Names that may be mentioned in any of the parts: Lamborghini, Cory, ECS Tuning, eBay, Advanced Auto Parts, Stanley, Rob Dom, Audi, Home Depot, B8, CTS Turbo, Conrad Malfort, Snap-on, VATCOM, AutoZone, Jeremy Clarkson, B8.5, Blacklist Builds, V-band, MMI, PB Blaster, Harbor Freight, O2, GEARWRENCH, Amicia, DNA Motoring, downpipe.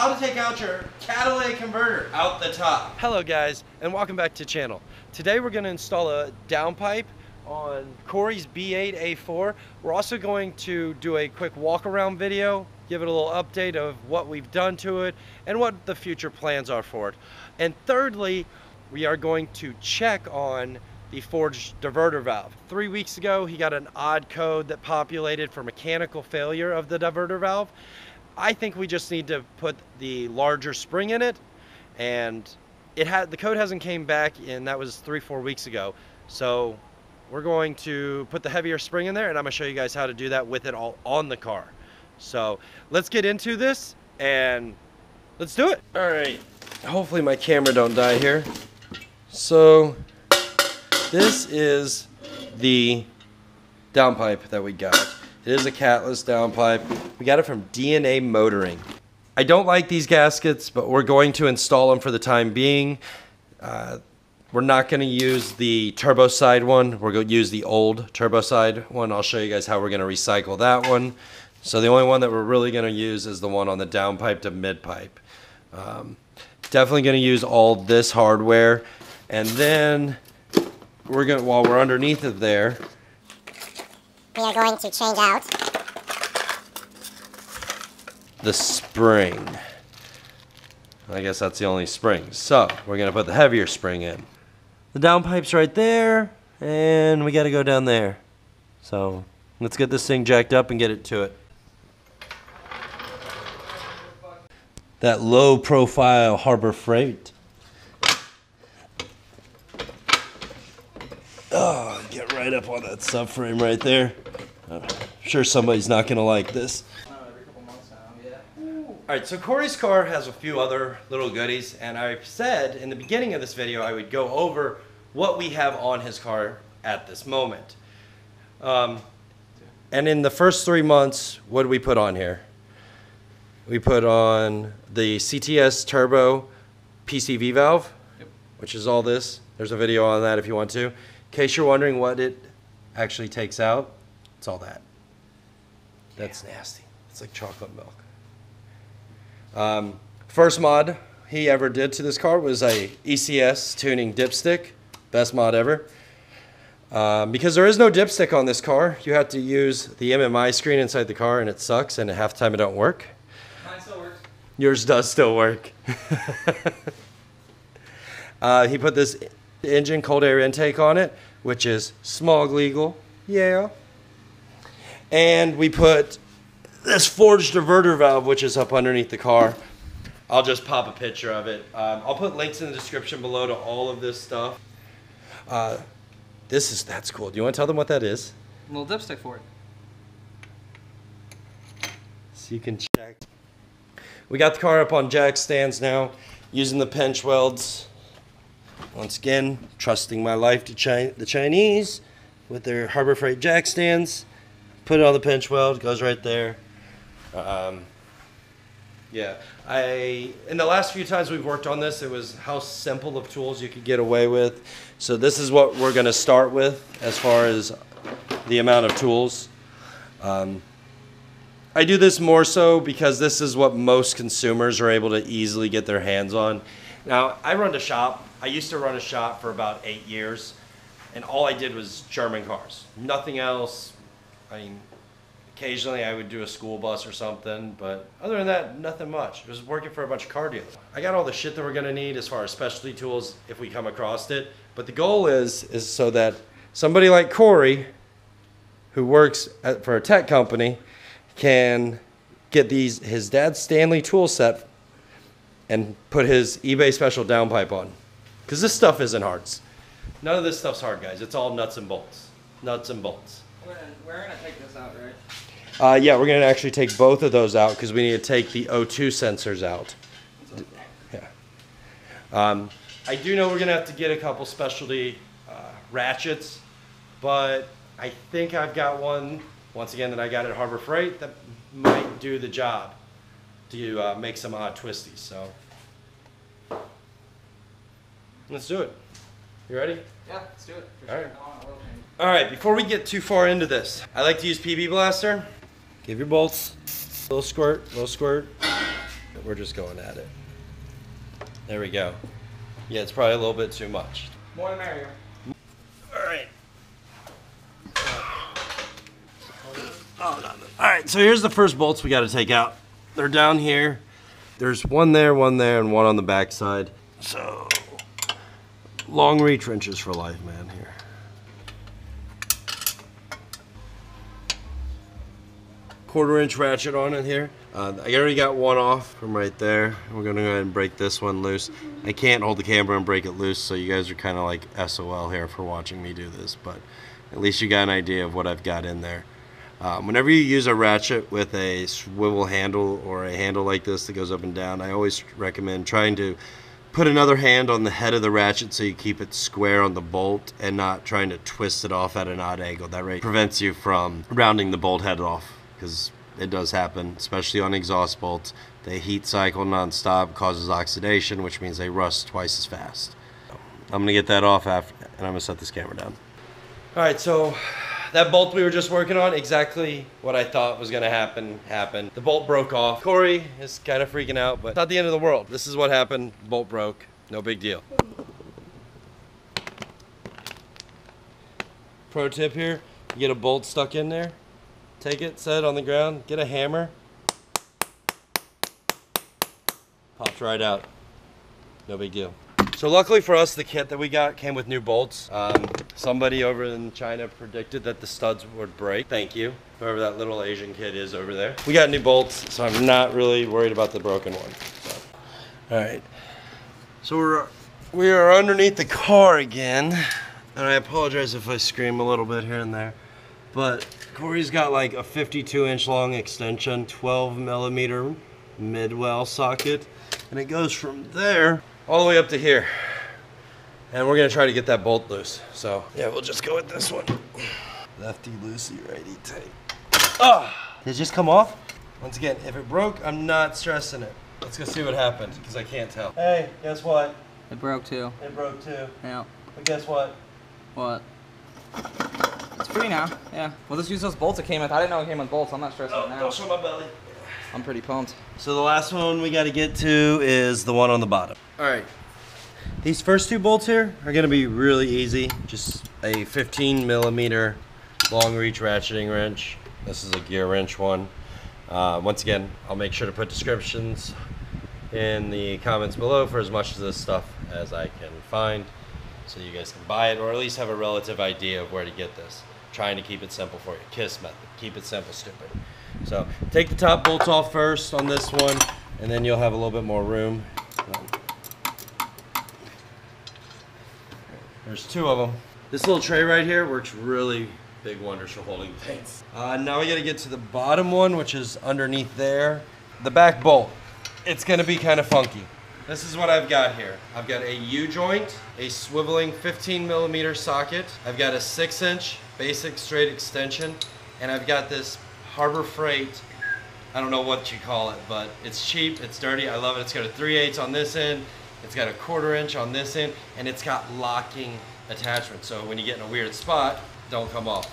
how to take out your catalytic converter out the top. Hello guys, and welcome back to the channel. Today we're going to install a downpipe on Corey's B8A4. We're also going to do a quick walk around video, give it a little update of what we've done to it and what the future plans are for it. And thirdly, we are going to check on the forged diverter valve. 3 weeks ago, he got an odd code that populated for mechanical failure of the diverter valve. I think we just need to put the larger spring in it, and it had the code hasn't came back, and that was 3-4 weeks ago. So we're going to put the heavier spring in there, and I'm gonna show you guys how to do that with it all on the car. So let's get into this and let's do it. All right, hopefully my camera don't die here. So this is the downpipe that we got. It is a catless downpipe. We got it from DNA Motoring. I don't like these gaskets, but we're going to install them for the time being. We're not going to use the turbo side one. We're going to use the old turbo side one. I'll show you guys how we're going to recycle that one. So the only one that we're really going to use is the one on the downpipe to midpipe. Definitely going to use all this hardware, and then we're going, while we're underneath it there, we are going to change out the spring. I guess that's the only spring. So we're going to put the heavier spring in. The downpipe's right there, and we got to go down there. So let's get this thing jacked up and get it to it. That low profile Harbor Freight. Oh, get right up on that subframe right there. I'm sure somebody's not going to like this. All right, so Corey's car has a few other little goodies, and I said in the beginning of this video I would go over what we have on his car at this moment. And in the first 3 months, what did we put on here? We put on the CTS Turbo PCV valve, yep, which is all this. There's a video on that if you want to. In case you're wondering what it actually takes out, it's all that. That's nasty. It's like chocolate milk. First mod he ever did to this car was a ECS Tuning dipstick. Best mod ever. Because there is no dipstick on this car, you have to use the MMI screen inside the car, and it sucks, and half the time it don't work. Mine still works. Yours does still work. He put this engine cold air intake on it, which is smog legal. Yeah. And we put this forged diverter valve, which is up underneath the car. I'll just pop a picture of it. I'll put links in the description below to all of this stuff. That's cool. Do you want to tell them what that is? A little dipstick for it. So you can check. We got the car up on jack stands now, using the pinch welds. Once again, trusting my life to the Chinese with their Harbor Freight jack stands. Put it on the pinch weld, goes right there. Yeah, in the last few times we've worked on this, it was how simple of tools you could get away with. So this is what we're going to start with as far as the amount of tools. I do this more so because this is what most consumers are able to easily get their hands on. Now, I run a shop. I used to run a shop for about 8 years, and all I did was German cars. Nothing else. I mean, occasionally I would do a school bus or something, but other than that, nothing much. It was working for a bunch of car dealers. I got all the shit that we're gonna need as far as specialty tools if we come across it, but the goal is so that somebody like Corey, who works for a tech company, can get his dad's Stanley tool set and put his eBay special downpipe on. Because this stuff isn't hard. None of this stuff's hard, guys. It's all nuts and bolts. Nuts and bolts. We're going to take this out, right? Yeah, we're going to actually take both of those out because we need to take the O2 sensors out. Yeah. I do know we're going to have to get a couple specialty ratchets, but I think I've got one, once again, that I got at Harbor Freight that might do the job to make some odd twisties. So let's do it. You ready? Yeah, let's do it. All right. All right, before we get too far into this, I like to use PB Blaster. Give your bolts. Little squirt, little squirt. but we're just going at it. There we go. Yeah, it's probably a little bit too much. More the merrier. All right. All right, so here's the first bolts we got to take out. They're down here. There's one there, and one on the back side. So, long reach wrenches for life, man, here. Quarter-inch ratchet on it here. I already got one off from right there. We're gonna go ahead and break this one loose. I can't hold the camera and break it loose, so you guys are kind of like SOL here for watching me do this, but at least you got an idea of what I've got in there. Whenever you use a ratchet with a swivel handle or a handle like this that goes up and down, I always recommend trying to put another hand on the head of the ratchet so you keep it square on the bolt and not trying to twist it off at an odd angle. That way prevents you from rounding the bolt head off, because it does happen, especially on exhaust bolts. They heat cycle nonstop, causes oxidation, which means they rust twice as fast. So I'm gonna get that off after, and I'm gonna set this camera down. All right, so that bolt we were just working on, exactly what I thought was gonna happen, happened. The bolt broke off. Corey is kind of freaking out, but it's not the end of the world. This is what happened. Bolt broke, no big deal. Pro tip here, you get a bolt stuck in there, take it, set it on the ground, get a hammer. Pops right out, no big deal. So luckily for us, the kit that we got came with new bolts. Somebody over in China predicted that the studs would break. Thank you, whoever that little Asian kid is over there. We got new bolts, so I'm not really worried about the broken one. So. All right, so we are underneath the car again. And I apologize if I scream a little bit here and there, but Corey's got like a 52-inch long extension, 12mm midwell socket, and it goes from there all the way up to here. And we're gonna try to get that bolt loose. So yeah, we'll just go with this one. Lefty loosey, righty tight. Ah! Did it just come off? Once again, if it broke, I'm not stressing it. Let's go see what happened, because I can't tell. Hey, guess what? It broke too. It broke too. Yeah. But guess what? What? It's free now, yeah. We'll just use those bolts it came with. I didn't know it came with bolts. I'm not stressing it now. Don't show my belly. I'm pretty pumped. So the last one we got to get to is the one on the bottom. All right, these first two bolts here are going to be really easy. Just a 15mm long reach ratcheting wrench. This is a gear wrench one. Once again, I'll make sure to put descriptions in the comments below for as much of this stuff as I can find, so you guys can buy it or at least have a relative idea of where to get this. I'm trying to keep it simple for you. KISS method, keep it simple, stupid. So take the top bolts off first on this one, and then you'll have a little bit more room. There's two of them. This little tray right here works really big wonders for holding things. Now we gotta get to the bottom one, which is underneath there. The back bolt, it's gonna be kind of funky. This is what I've got here. I've got a U-joint, a swiveling 15mm socket. I've got a 6-inch basic straight extension, and I've got this Harbor Freight, I don't know what you call it, but it's cheap, it's dirty, I love it. It's got a 3/8 on this end, it's got a 1/4 inch on this end, and it's got locking attachments, so when you get in a weird spot, don't come off.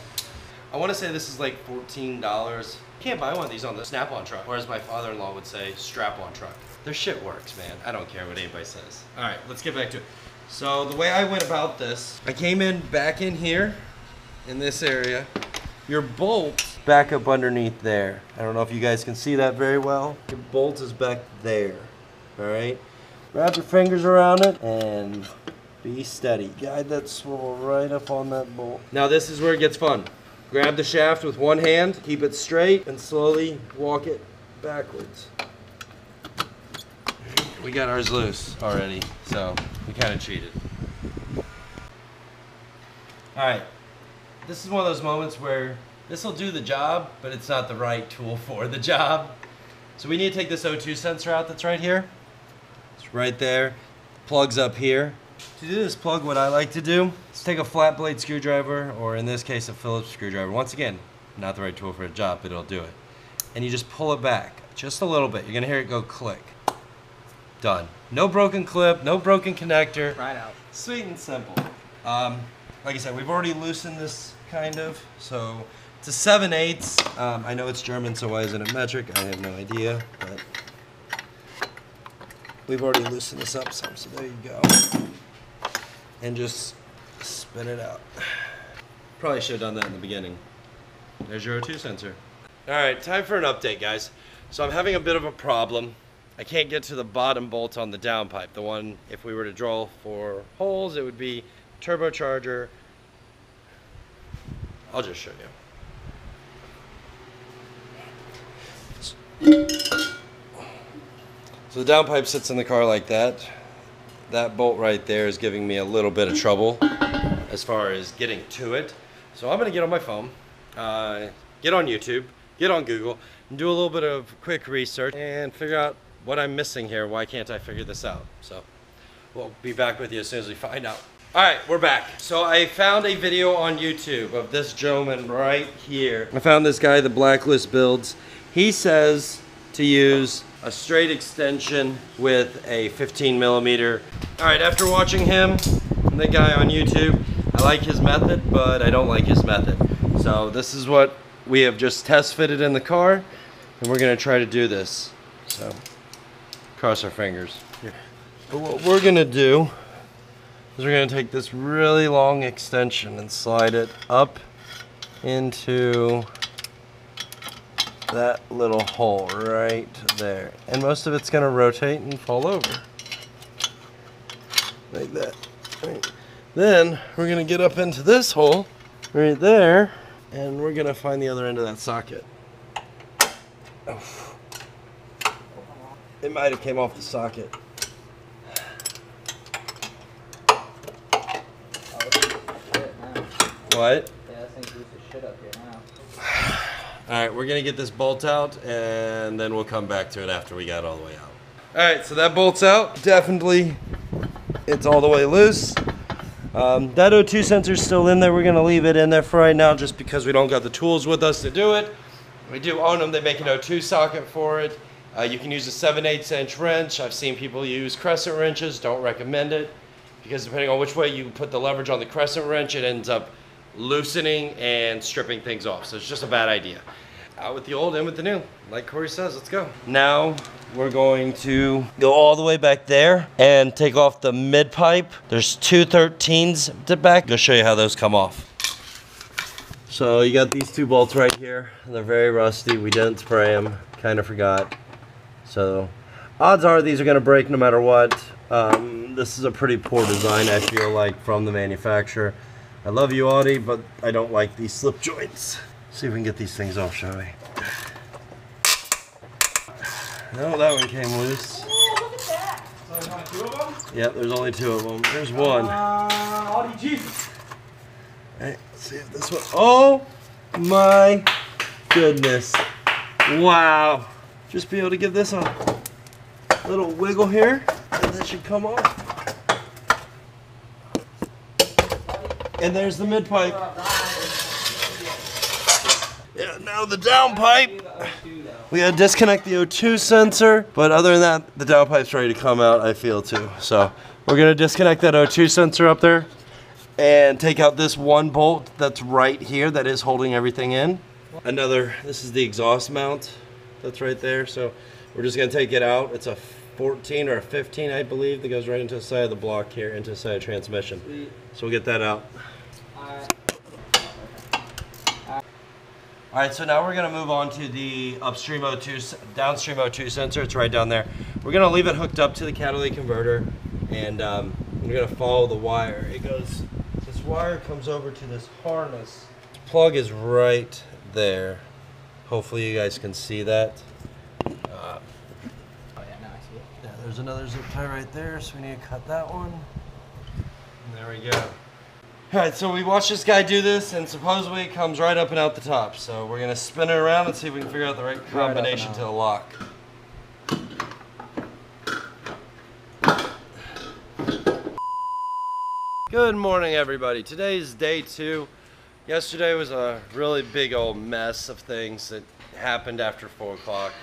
I want to say this is like $14. You can't buy one of these on the Snap-on truck, or as my father-in-law would say, strap-on truck. Their shit works, man. I don't care what anybody says. All right, let's get back to it. So the way I went about this, I came in back in here, in this area. Your bolt back up underneath there. I don't know if you guys can see that very well. Your bolt is back there, all right? Wrap your fingers around it and be steady. Guide that swivel right up on that bolt. Now this is where it gets fun. Grab the shaft with one hand, keep it straight, and slowly walk it backwards. We got ours loose already, so we kind of cheated. All right. This is one of those moments where this will do the job, but it's not the right tool for the job. So we need to take this O2 sensor out that's right here. It's right there, plugs up here. To do this plug, what I like to do is take a flat blade screwdriver, or in this case, a Phillips screwdriver. Once again, not the right tool for a job, but it'll do it. And you just pull it back just a little bit. You're gonna hear it go click. Done. No broken clip, no broken connector. Right out. Sweet and simple. Like I said, we've already loosened this kind of, so it's a 7/8. I know it's German, so why isn't it metric? I have no idea, but We've already loosened this up some, so there you go. And just spin it out. Probably should have done that in the beginning. There's your O2 sensor. All right, time for an update, guys. So I'm having a bit of a problem. I can't get to the bottom bolt on the downpipe. The one, if we were to drill for holes, it would be turbocharger. I'll just show you. So the downpipe sits in the car like that. That bolt right there is giving me a little bit of trouble as far as getting to it. So I'm gonna get on my phone, get on YouTube, get on Google, and do a little bit of quick research and figure out what I'm missing here. Why can't I figure this out? So we'll be back with you as soon as we find out. All right, we're back. So I found a video on YouTube of this gentleman right here. I found this guy, the Blacklist Builds. He says to use a straight extension with a 15 millimeter. All right, after watching him and the guy on YouTube, I like his method, but I don't like his method. So this is what we have just test fitted in the car, and we're gonna try to do this. So cross our fingers. Here. But what we're gonna do is we're gonna take this really long extension and slide it up into that little hole right there. And most of it's gonna rotate and fall over. Like that. Right. Then we're gonna get up into this hole right there, and we're gonna find the other end of that socket. Oof. It might have came off the socket. What? Yeah, that thing's loose as shit up here now. Alright, we're gonna get this bolt out, and then we'll come back to it after we got all the way out. Alright, so that bolt's out. Definitely, it's all the way loose. That O2 sensor's still in there. We're gonna leave it in there for right now just because we don't got the tools with us to do it. We do own them. They make an O2 socket for it. You can use a 7/8 inch wrench. I've seen people use crescent wrenches. Don't recommend it, because depending on which way you put the leverage on the crescent wrench, it ends up loosening and stripping things off. So it's just a bad idea. Out with the old, in with the new. Like Corey says, let's go. Now we're going to go all the way back there and take off the mid pipe. There's two 13s at the back. I'll show you how those come off. So you got these two bolts right here. They're very rusty. We didn't spray them, kind of forgot. So odds are these are gonna break no matter what. This is a pretty poor design, I feel like, from the manufacturer. I love you, Audi, but I don't like these slip joints. See if we can get these things off, shall we? No, that one came loose. Ooh, look at that. So there's only two of them? Yep, there's only two of them. There's one. Audi Jesus. All right, let's see if this one. Oh my goodness. Wow. Just be able to give this a little wiggle here, and that should come off. And there's the mid pipe. Yeah, now the down pipe. We gotta disconnect the O2 sensor, but other than that, the down pipe's ready to come out, I feel too. So we're gonna disconnect that O2 sensor up there and take out this one bolt that's right here that is holding everything in. Another, this is the exhaust mount that's right there. So we're just gonna take it out. It's a 14 or a 15, I believe, that goes right into the side of the block here, into the side of transmission. Sweet. So we'll get that out. All right, so now we're gonna move on to the upstream O2, downstream O2 sensor. It's right down there. We're gonna leave it hooked up to the catalytic converter, and we're gonna follow the wire. It goes, this wire comes over to this harness. The plug is right there. Hopefully you guys can see that. There's another zip tie right there, so we need to cut that one. And there we go. All right, so we watched this guy do this, and supposedly it comes right up and out the top. So we're gonna spin it around and see if we can figure out the right combination to the lock. Good morning, everybody. Today's day two. Yesterday was a really big old mess of things that happened after 4 o'clock.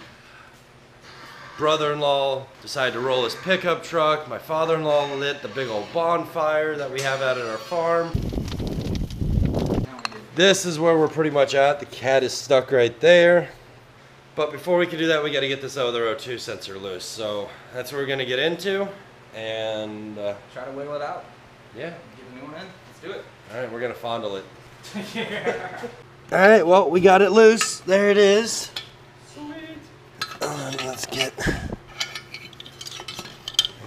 Brother-in-law decided to roll his pickup truck. My father-in-law lit the big old bonfire that we have out at our farm. This is where we're pretty much at. The cat is stuck right there. But before we can do that, we got to get this other O2 sensor loose. So that's what we're going to get into, and try to wiggle it out. Yeah. Get a new one in. Let's do it. All right, we're going to fondle it. Yeah. All right, well, we got it loose. There it is. Sweet. Let's get...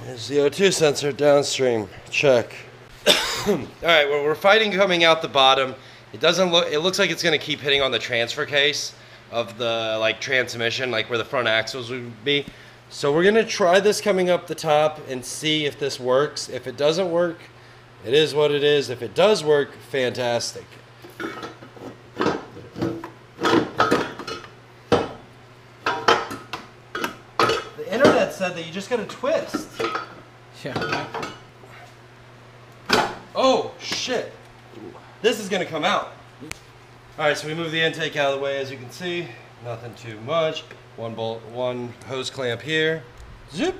There's the O2 sensor downstream. Check. All right, well, we're fighting coming out the bottom. It doesn't look... It looks like it's going to keep hitting on the transfer case of the transmission, like where the front axles would be. So we're gonna try this coming up the top and see if this works. If it doesn't work, it is what it is. If it does work, fantastic. The internet said that you just gotta twist. Yeah. Oh shit, this is gonna come out. All right, so we move the intake out of the way, as you can see. Nothing too much. One bolt, one hose clamp here. Zip.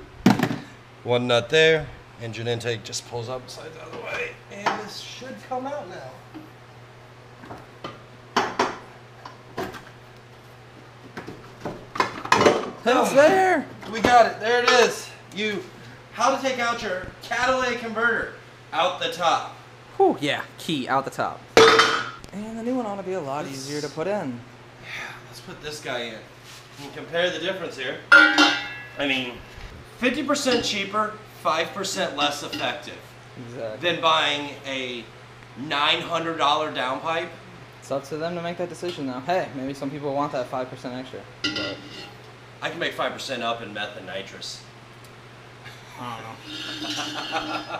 One nut there. Engine intake just pulls up, slides out of the way. And this should come out now. It's there. We got it, there it is. How to take out your catalytic converter out the top. Whew, yeah, key, out the top. And the new one ought to be a lot easier to put in. Yeah, let's put this guy in. You can compare the difference here. I mean, 50% cheaper, 5% less effective than buying a $900 downpipe. It's up to them to make that decision though. Hey, maybe some people want that 5% extra. But I can make 5% up in meth and nitrous. I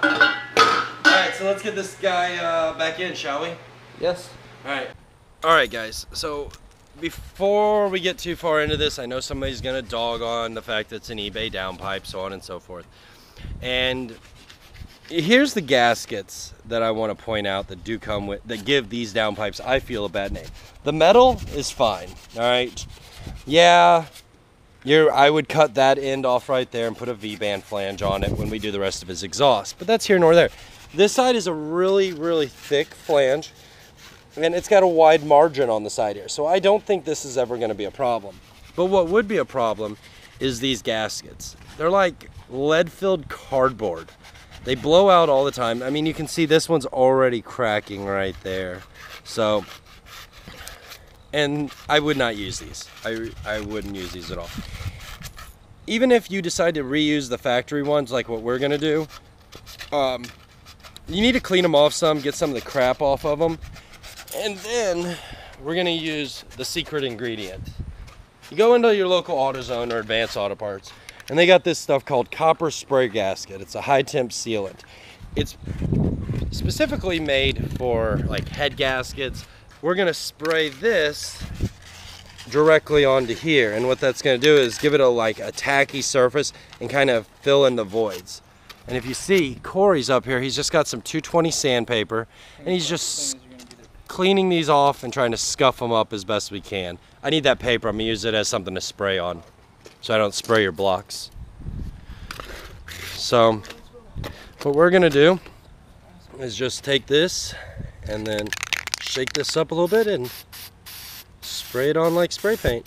don't know. All right, so let's get this guy back in, shall we? Yes. All right guys, so before we get too far into this, I know somebody's gonna dog on the fact that it's an eBay downpipe, so on and so forth, and here's the gaskets that I want to point out that do come with, that give these downpipes, I feel, a bad name. The metal is fine. All right, yeah, I would cut that end off right there and put a V-band flange on it when we do the rest of his exhaust, but that's here nor there. This side is a really, really thick flange, and it's got a wide margin on the side here. So I don't think this is ever going to be a problem. But what would be a problem is these gaskets. They're like lead-filled cardboard. They blow out all the time. I mean, you can see this one's already cracking right there. So, and I would not use these. I wouldn't use these at all. Even if you decide to reuse the factory ones, like what we're going to do, you need to clean them off some, get some of the crap off of them. And then we're going to use the secret ingredient. You go into your local AutoZone or Advanced Auto Parts, and they got this stuff called copper spray gasket. It's a high temp sealant. It's specifically made for like head gaskets. We're going to spray this directly onto here. And what that's going to do is give it a tacky surface and kind of fill in the voids. And if you see, Corey's up here, he's just got some 220 sandpaper, and he's just cleaning these off and trying to scuff them up as best we can. I need that paper. I'm going to use it as something to spray on so I don't spray your blocks. So what we're going to do is just take this and then shake this up a little bit and spray it on like spray paint.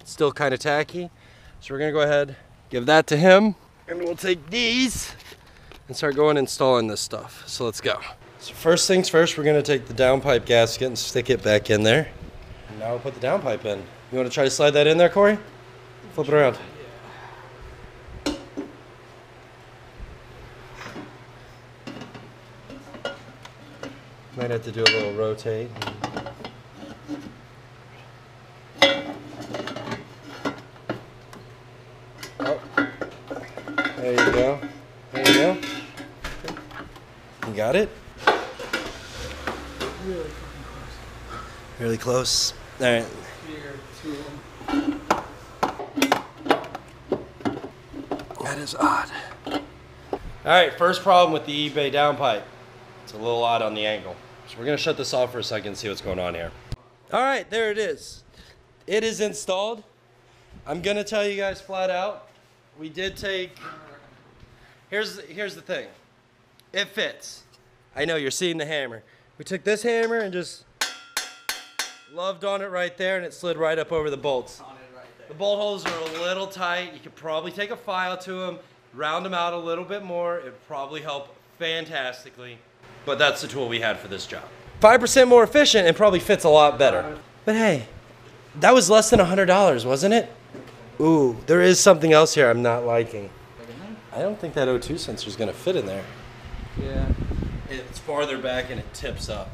It's still kind of tacky, so we're going to go ahead, give that to him, and we'll take these and start going and installing this stuff. So let's go. So first things first, we're going to take the downpipe gasket and stick it back in there. And now we'll put the downpipe in. You want to try to slide that in there, Corey? Flip it around. Might have to do a little rotate. Oh. There you go. There you go. You got it? Really fucking close. Really close. All right. That is odd. All right, first problem with the eBay downpipe. It's a little odd on the angle. So we're going to shut this off for a second and see what's going on here. All right, there it is. It is installed. I'm going to tell you guys flat out, we did take... Here's the thing. It fits. I know you're seeing the hammer. We took this hammer and just Loved on it right there, and it slid right up over the bolts. On it right there. The bolt holes are a little tight. You could probably take a file to them, round them out a little bit more. It'd probably help fantastically. But that's the tool we had for this job. 5% more efficient and probably fits a lot better. But hey, that was less than $100, wasn't it? Ooh, there is something else here I'm not liking. I don't think that O2 sensor is going to fit in there. Yeah. It's farther back and it tips up.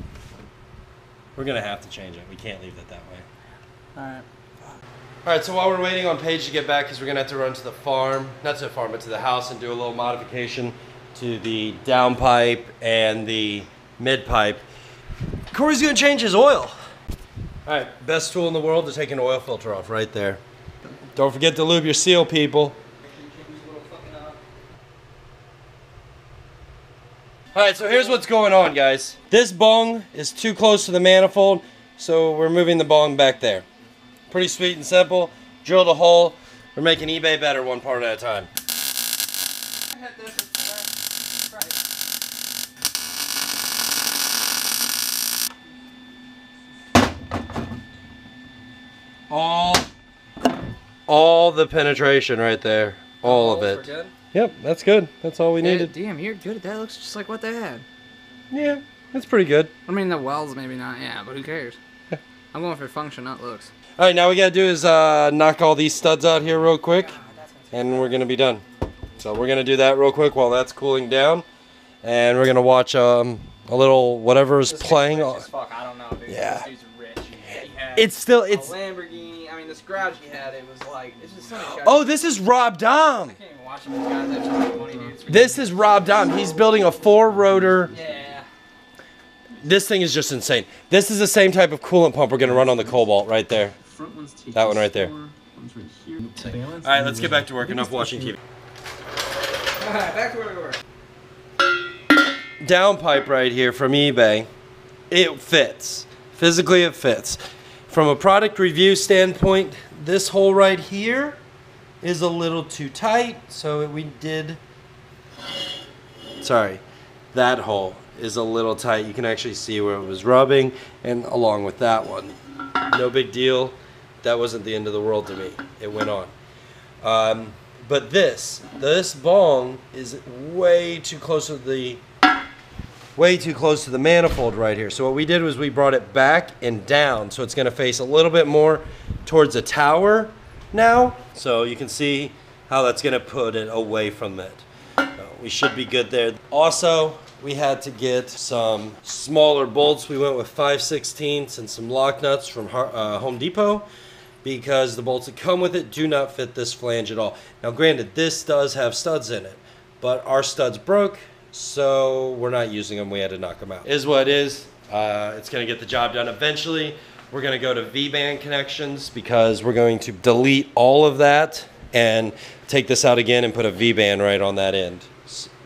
We're going to have to change it. We can't leave it that way. All right. All right, so while we're waiting on Paige to get back, because we're going to have to run to the farm, not to the farm, but to the house and do a little modification to the downpipe and the midpipe. Corey's going to change his oil. All right, best tool in the world to take an oil filter off right there. Don't forget to lube your seal, people. All right, so here's what's going on, guys. This bung is too close to the manifold, so we're moving the bung back there. Pretty sweet and simple. Drilled a hole. We're making eBay better one part at a time. All the penetration right there. All of it. Yep, that's good. That's all we needed. Damn, you're good at that. Looks just like what they had. Yeah, that's pretty good. I mean, the welds maybe not, yeah, but who cares? Yeah. I'm going for function, not looks. All right, now we got to do is knock all these studs out here real quick, and we're going to be done. So we're going to do that real quick while that's cooling down, and we're going to watch a little whatever is playing. Fuck, I don't know, dude. Yeah. This dude's rich. He had it's a Lamborghini. I mean, this garage he had, it was like, it's just so much. Oh, this is Rob Dom. This is Rob Dom. He's building a four-rotor. Yeah. This thing is just insane. This is the same type of coolant pump we're going to run on the Cobalt right there. That one right there. All right, let's get back to work. Enough watching TV. All right, back to work. Downpipe right here from eBay. It fits. Physically, it fits. From a product review standpoint, this hole right here is a little too tight, so we did, sorry, that hole is a little tight. You can actually see where it was rubbing, and along with that one. No big deal. That wasn't the end of the world to me. It went on. But this bong is way too close to the manifold right here. So what we did was we brought it back and down, so it's going to face a little bit more towards the tower now, so you can see how that's going to put it away from it. So we should be good there. Also, we had to get some smaller bolts. We went with 5/16 and some lock nuts from Home Depot, because the bolts that come with it do not fit this flange at all. Now granted, this does have studs in it, but our studs broke, so we're not using them. We had to knock them out. It is what it is. It's going to get the job done eventually. We're going to go to V-band connections, because we're going to delete all of that and take this out again and put a V-band right on that end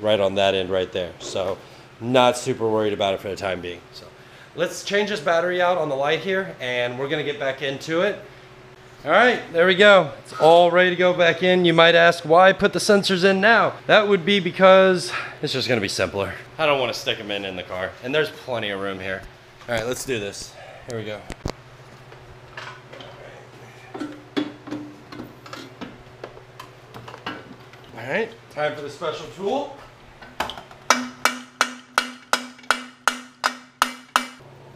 right there. So not super worried about it for the time being. So let's change this battery out on the light here, and we're going to get back into it. All right, there we go. It's all ready to go back in. You might ask, why put the sensors in now? That would be because it's just going to be simpler. I don't want to stick them in the car, and there's plenty of room here. All right, let's do this. Here we go. All right, time for the special tool.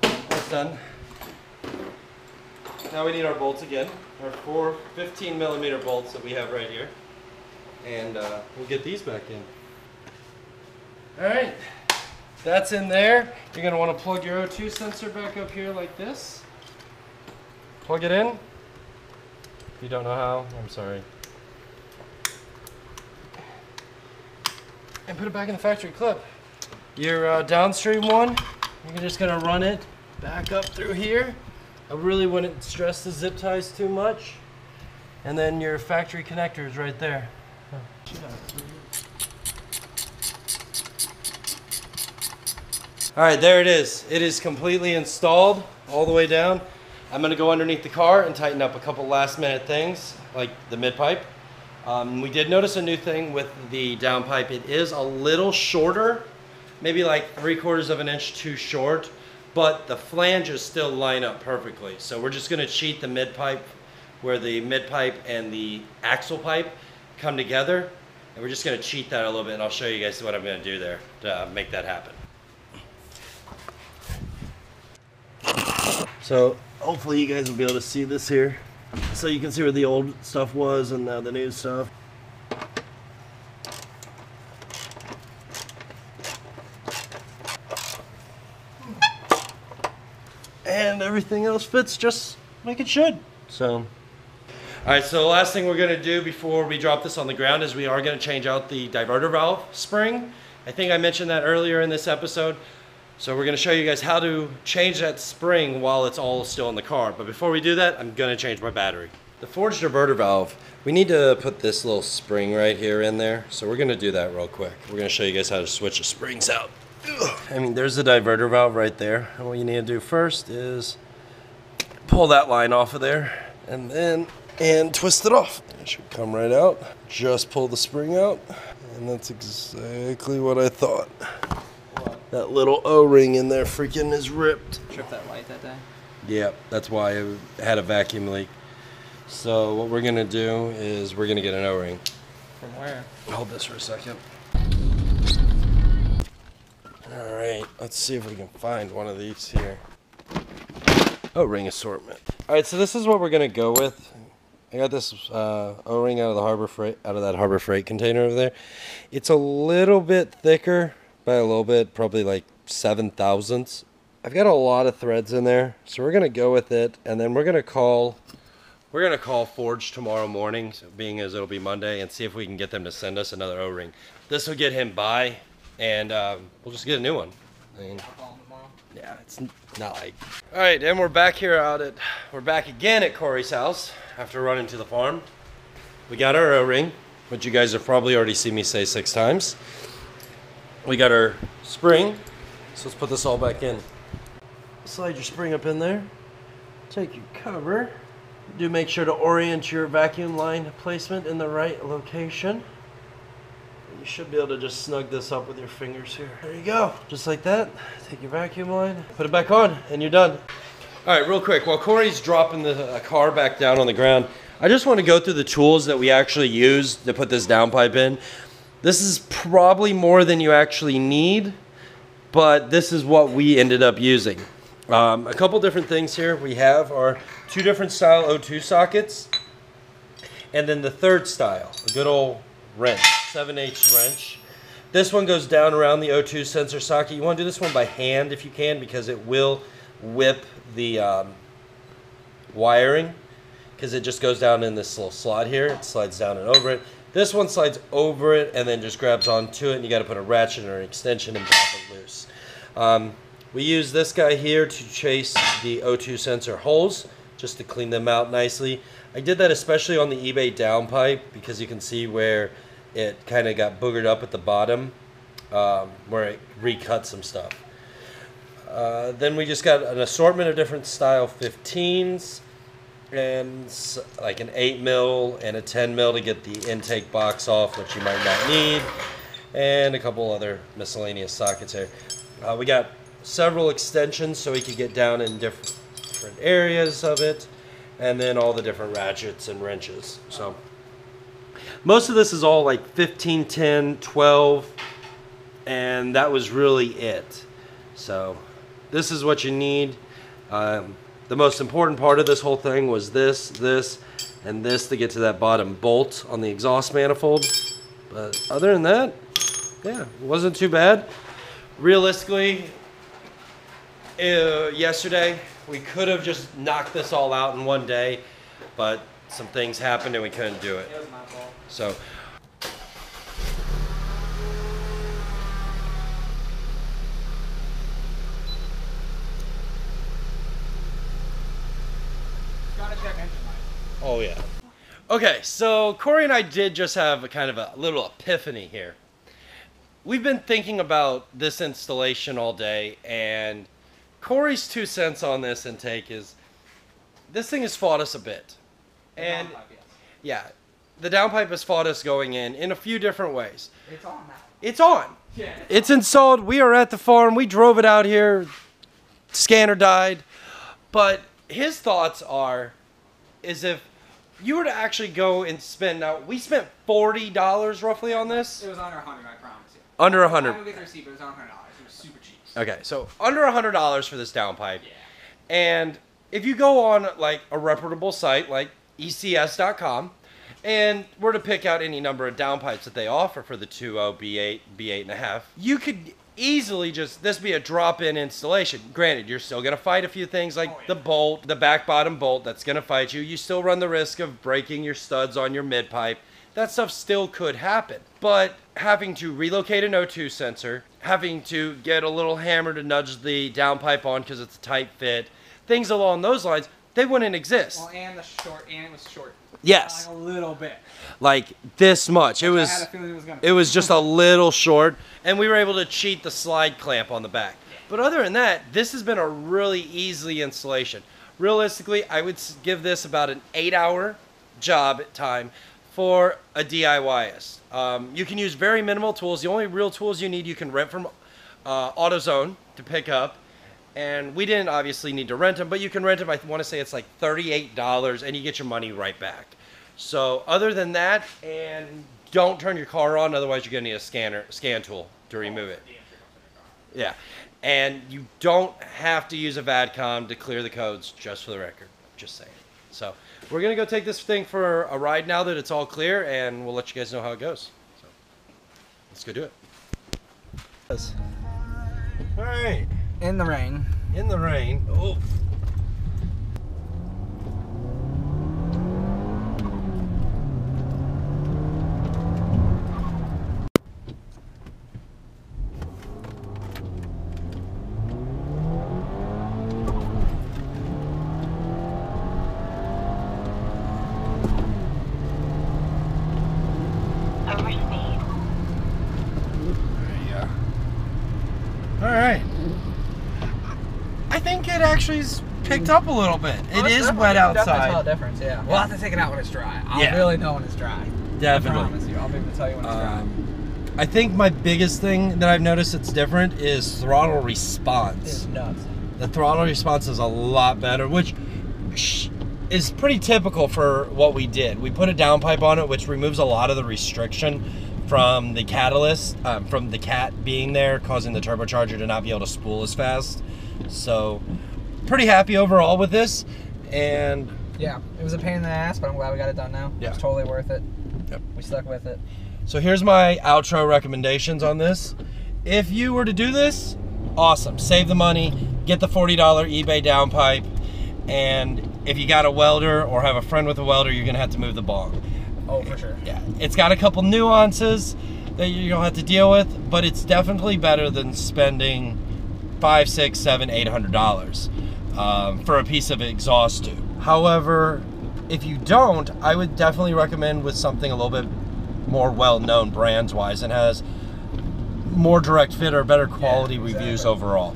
That's done. Now we need our bolts again, our four 15mm bolts that we have right here. And we'll get these back in. All right, that's in there. You're going to want to plug your O2 sensor back up here like this. Plug it in. If you don't know how, I'm sorry. And put it back in the factory clip. Your downstream one, you're just going to run it back up through here. I really wouldn't stress the zip ties too much. And then your factory connector is right there. Oh, all right, there it is. It is completely installed all the way down. I'm going to go underneath the car and tighten up a couple last minute things, like the midpipe. We did notice a new thing with the downpipe. It is a little shorter, maybe like 3/4 of an inch too short. but the flanges still line up perfectly. So we're just gonna cheat the mid pipe where the mid pipe and the axle pipe come together. And we're just gonna cheat that a little bit, and I'll show you guys what I'm gonna do there to make that happen. So hopefully you guys will be able to see this here. So you can see where the old stuff was and the new stuff. And everything else fits just like it should. So, all right, so the last thing we're gonna do before we drop this on the ground is we are gonna change out the diverter valve spring. I think I mentioned that earlier in this episode. So we're gonna show you guys how to change that spring while it's all still in the car. But before we do that, I'm gonna change my battery. The forged diverter valve, we need to put this little spring right here in there. So we're gonna do that real quick. We're gonna show you guys how to switch the springs out. I mean, there's the diverter valve right there. And what you need to do first is pull that line off of there and twist it off. It should come right out. Just pull the spring out. And that's exactly what I thought. That little O-ring in there freaking is ripped. Tripped that light that day? Yeah, that's why it had a vacuum leak. So what we're gonna do is we're gonna get an O-ring. From where? Hold this for a second. All right, let's see if we can find one of these here. O-ring assortment. All right, so this is what we're gonna go with. I got this O-ring out of that Harbor Freight container over there. It's a little bit thicker. By a little bit, probably like 7 thousandths. I've got a lot of threads in there, so we're gonna go with it, and then we're gonna call Forge tomorrow morning, so being as it'll be Monday, and see if we can get them to send us another O-ring. This will get him by, and we'll just get a new one. I mean, yeah, it's not like. All right, and we're back here we're back again at Corey's house after running to the farm. We got our O-ring, which you guys have probably already seen me say 6 times. We got our spring, so let's put this all back in. Slide your spring up in there, take your cover. Do make sure to orient your vacuum line placement in the right location. You should be able to just snug this up with your fingers here. There you go, just like that. Take your vacuum line, put it back on, and you're done. All right, real quick, while Corey's dropping the car back down on the ground, I just want to go through the tools that we actually used to put this downpipe in. This is probably more than you actually need, but this is what we ended up using. A couple different things here we have are 2 different style O2 sockets, and then the 3rd style, a good old wrench, 7/8 wrench. This one goes down around the O2 sensor socket. You want to do this one by hand if you can, because it will whip the wiring, because it just goes down in this little slot here. It slides down and over it. This one slides over it and then just grabs onto it, and you got to put a ratchet or an extension and pop it loose. We use this guy here to chase the O2 sensor holes, just to clean them out nicely. I did that especially on the eBay downpipe, because you can see where it kind of got boogered up at the bottom, where it recut some stuff. Then we just got an assortment of different style 15s. And like an 8mm and a 10mm to get the intake box off, which you might not need, and a couple other miscellaneous sockets here. We got several extensions so we could get down in different areas of it, and then all the different ratchets and wrenches. So most of this is all like 15, 10, 12, and that was really it. So this is what you need. The most important part of this whole thing was this, this, and this to get to that bottom bolt on the exhaust manifold. But other than that, yeah, it wasn't too bad. Realistically, yesterday, we could have just knocked this all out in one day, but some things happened and we couldn't do it. It was my fault. So. Oh yeah. Okay, so Corey and I did just have a kind of a little epiphany here. We've been thinking about this installation all day, and Corey's 2 cents on this intake is, this thing has fought us a bit. And the downpipe, yes. Yeah, the downpipe has fought us going in a few different ways. It's on now. It's on. Yeah. It's installed. We are at the farm. We drove it out here. scanner died. But his thoughts are, is if you were to actually go and spend, now we spent $40 roughly on this. It was under 100, I promise you. Under 100. I'm gonna get the receipt, but it was under $100. It was super cheap. Okay, so under $100 for this downpipe. Yeah. And if you go on like a reputable site like ECS.com and were to pick out any number of downpipes that they offer for the 2.0, B8, B8.5, you could easily just, this be a drop-in installation. Granted, you're still going to fight a few things like the bolt, the back bottom bolt that's going to fight you. You still run the risk of breaking your studs on your mid-pipe. That stuff still could happen. But having to relocate an O2 sensor, having to get a little hammer to nudge the downpipe on because it's a tight fit, things along those lines, they wouldn't exist. Well, and the short, and it was short. Yes. Like a little bit. Like this much. It was, I had a feeling it was gonna be. It was just a little short, and we were able to cheat the slide clamp on the back. Yeah. But other than that, this has been a really easy installation. Realistically, I would give this about an 8-hour job at time for a DIYist. You can use very minimal tools. The only real tools you need, you can rent from AutoZone to pick up. And we didn't obviously need to rent them, but you can rent them. I want to say it's like $38, and you get your money right back. So other than that, and don't turn your car on, otherwise you're going to need a scan tool to remove it. Yeah, and you don't have to use a VATCOM to clear the codes, just for the record. Just saying. So we're going to go take this thing for a ride now that it's all clear, and we'll let you guys know how it goes. So let's go do it. All right. In the rain. In the rain. Oh. Over speed. Yeah. All right. I think it actually picked up a little bit. It is wet outside. Definitely tell a difference, yeah. We'll have to take it out when it's dry. I'll really know when it's dry. Definitely. I promise you, I'll be able to tell you when it's dry. I think my biggest thing that I've noticed that's different is throttle response. It's nuts. The throttle response is a lot better, which is pretty typical for what we did. We put a downpipe on it, which removes a lot of the restriction from the catalyst, from the cat being there, causing the turbocharger to not be able to spool as fast. So pretty happy overall with this. And yeah, it was a pain in the ass, but I'm glad we got it done now. Yeah. It's totally worth it. Yep. We stuck with it. So here's my outro recommendations on this. If you were to do this, awesome. Save the money, get the $40 eBay downpipe. And if you got a welder or have a friend with a welder, you're gonna have to move the bong. Oh, for sure. Yeah. It's got a couple nuances that you don't have to deal with, but it's definitely better than spending $500, $600, $700, $800 for a piece of exhaust tube. However, if you don't, I would definitely recommend with something a little bit more well-known brands-wise and has more direct fit or better quality reviews overall.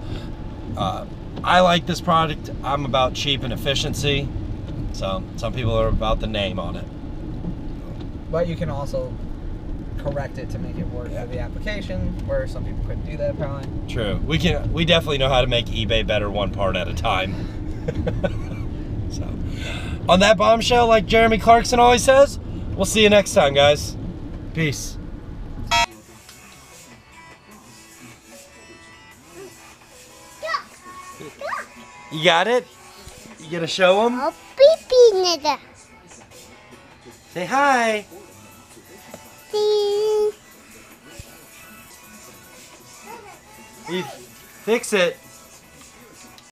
I like this product. I'm about cheap and efficiency, so some people are about the name on it. But you can also correct it to make it work for the application, where some people couldn't do that probably. True. We definitely know how to make eBay better one part at a time. So on that bombshell, like Jeremy Clarkson always says, we'll see you next time, guys. Peace. You got it? You gonna show him? I'll beeping it. Say hi. Fix it.